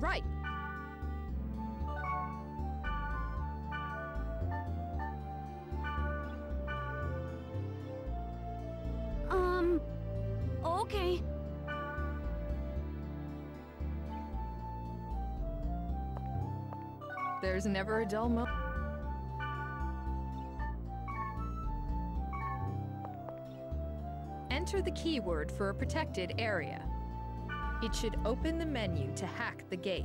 Right. Okay. There's never a dull moment. Enter the keyword for a protected area. It should open the menu to hack the gate.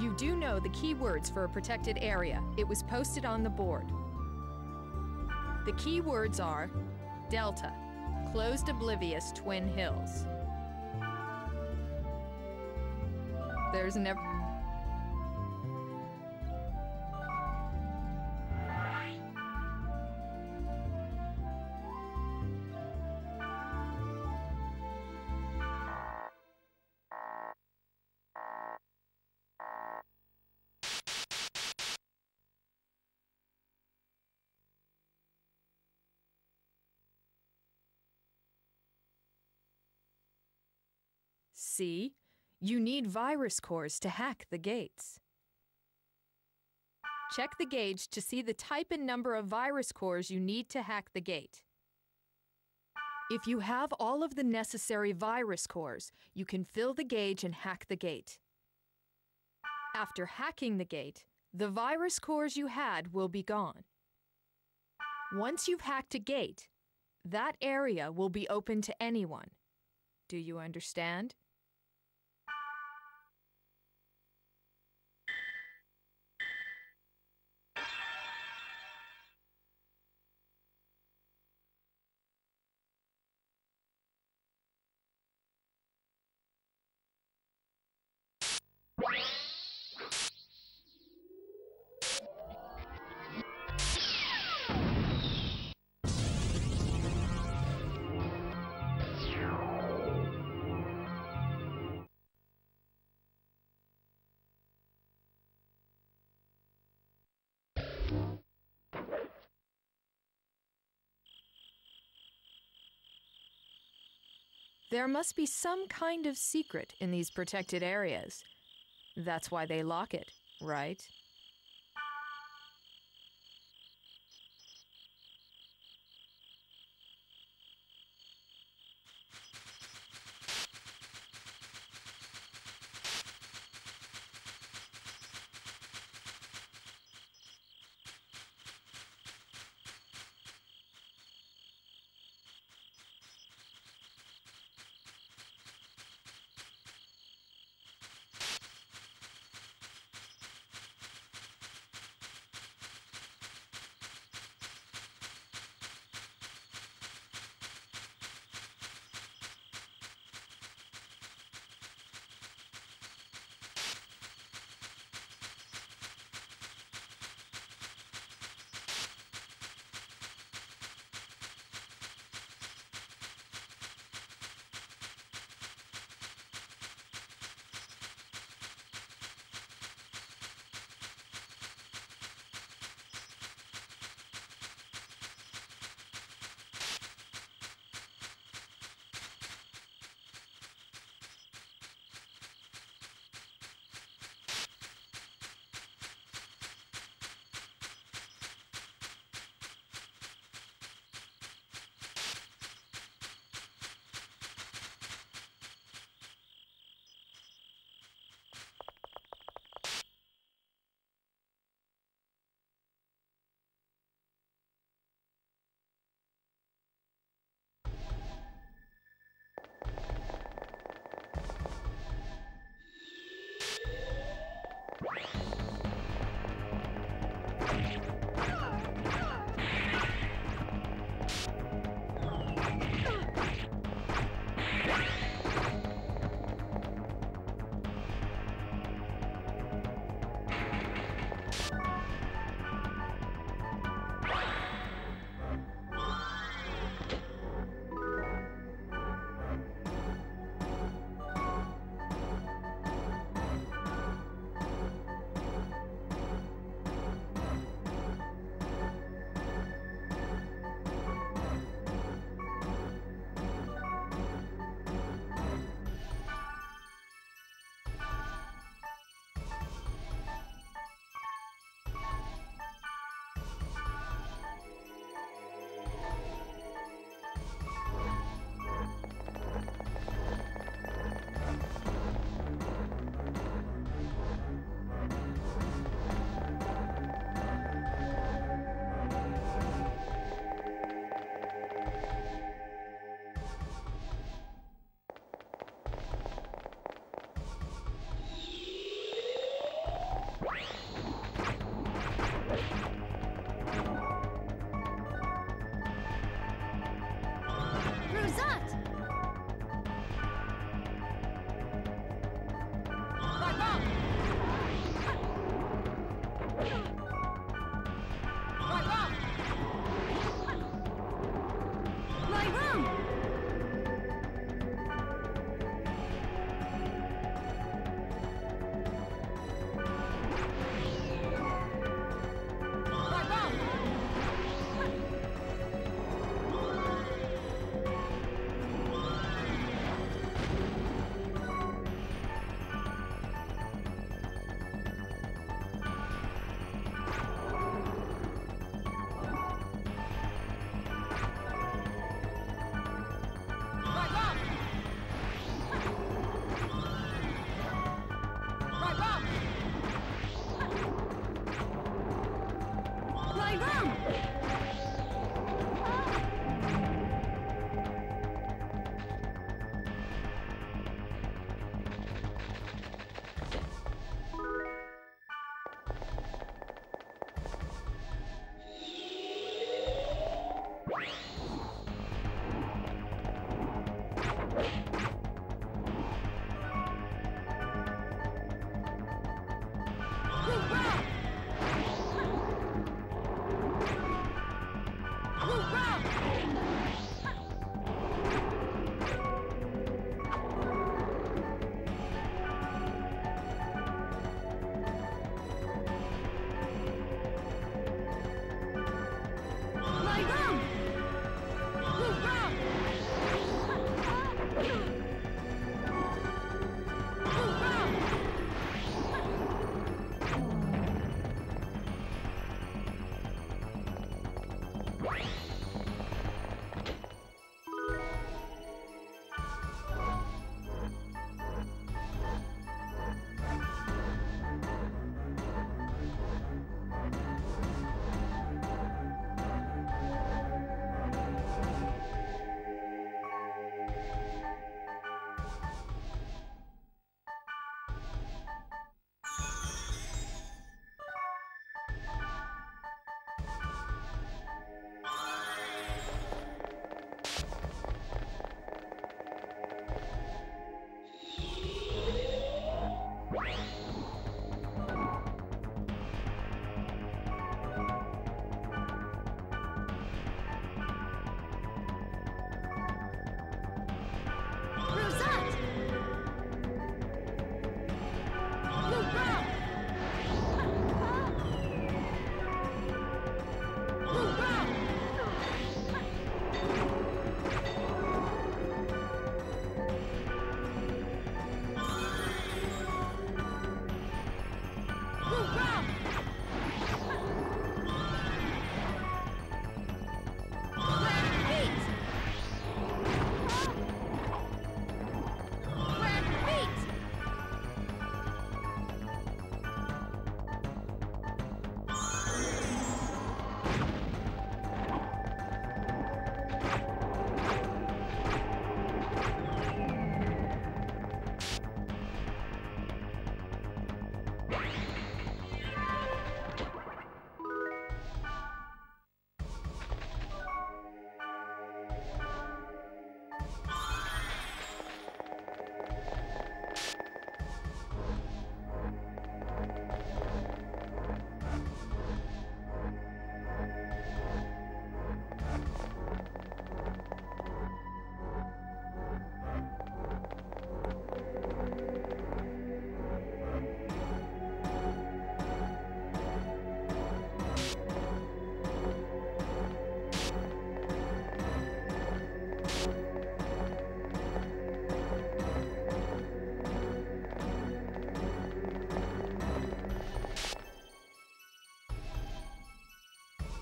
You do know the keywords for a protected area. It was posted on the board. The keywords are Delta, closed oblivious Twin Hills. There's never... See? You need virus cores to hack the gates. Check the gauge to see the type and number of virus cores you need to hack the gate. If you have all of the necessary virus cores, you can fill the gauge and hack the gate. After hacking the gate, the virus cores you had will be gone. Once you've hacked a gate, that area will be open to anyone. Do you understand? There must be some kind of secret in these protected areas. That's why they lock it, right?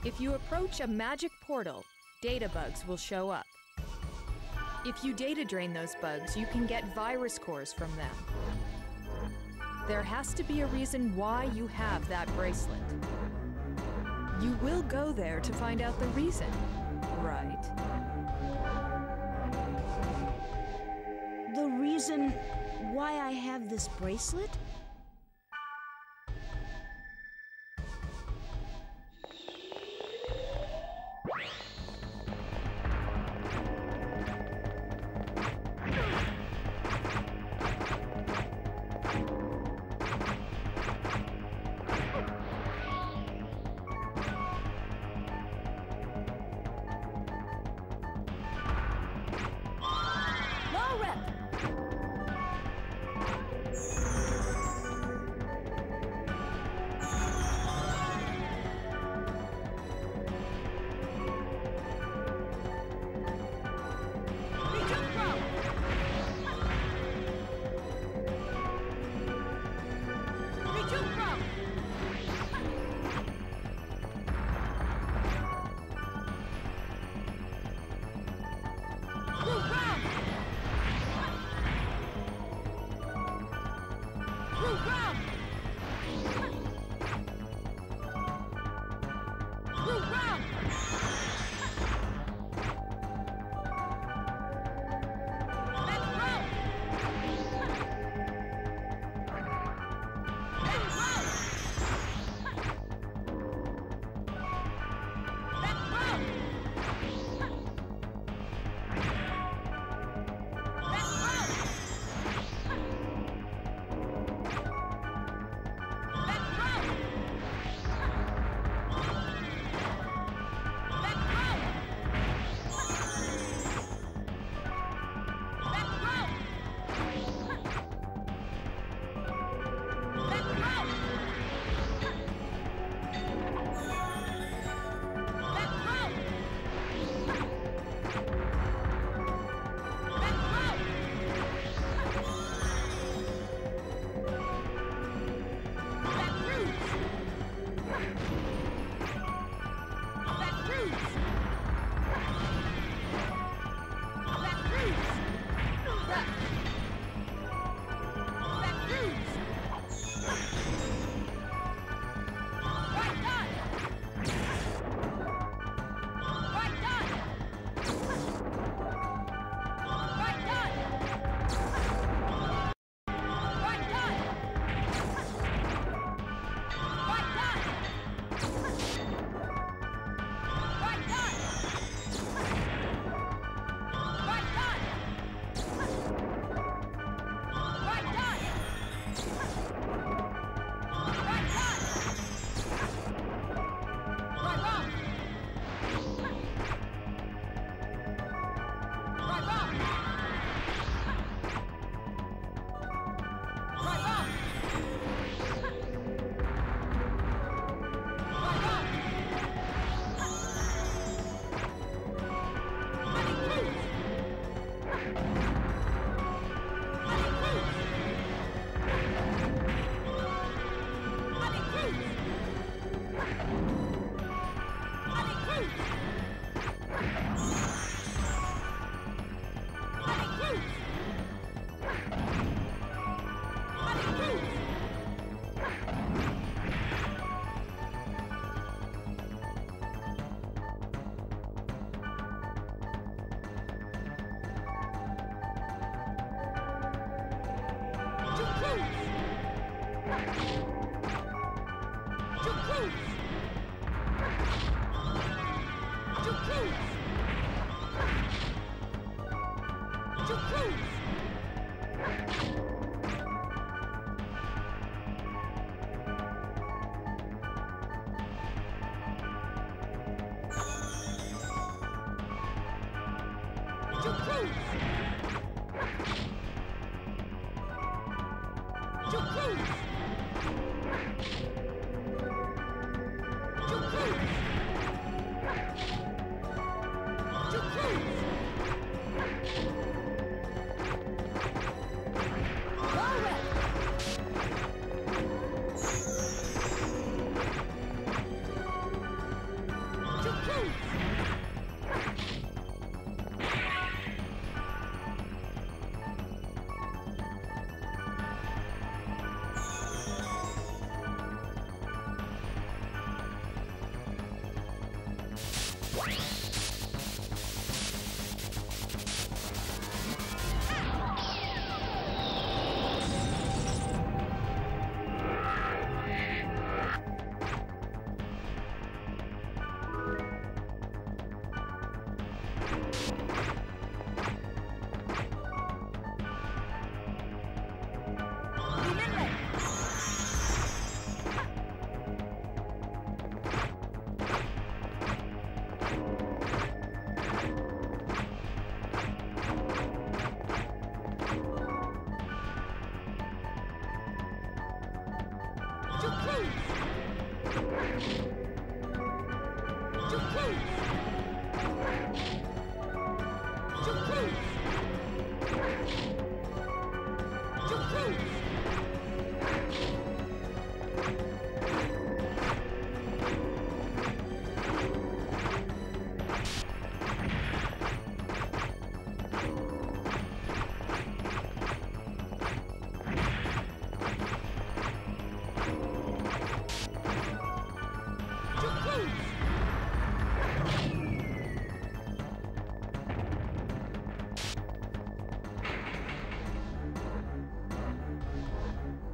If you approach a magic portal, data bugs will show up. If you data drain those bugs, you can get virus cores from them. There has to be a reason why you have that bracelet. You will go there to find out the reason, right? The reason why I have this bracelet?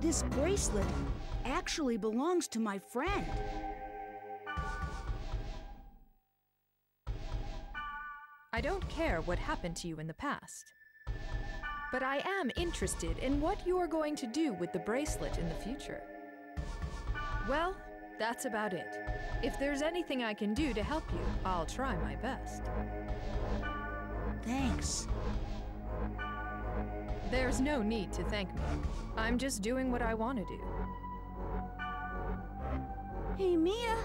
This bracelet actually belongs to my friend. I don't care what happened to you in the past, but I am interested in what you are going to do with the bracelet in the future. Well, that's about it. If there's anything I can do to help you, I'll try my best. Thanks. There's no need to thank me. I'm just doing what I want to do. Hey, Mia!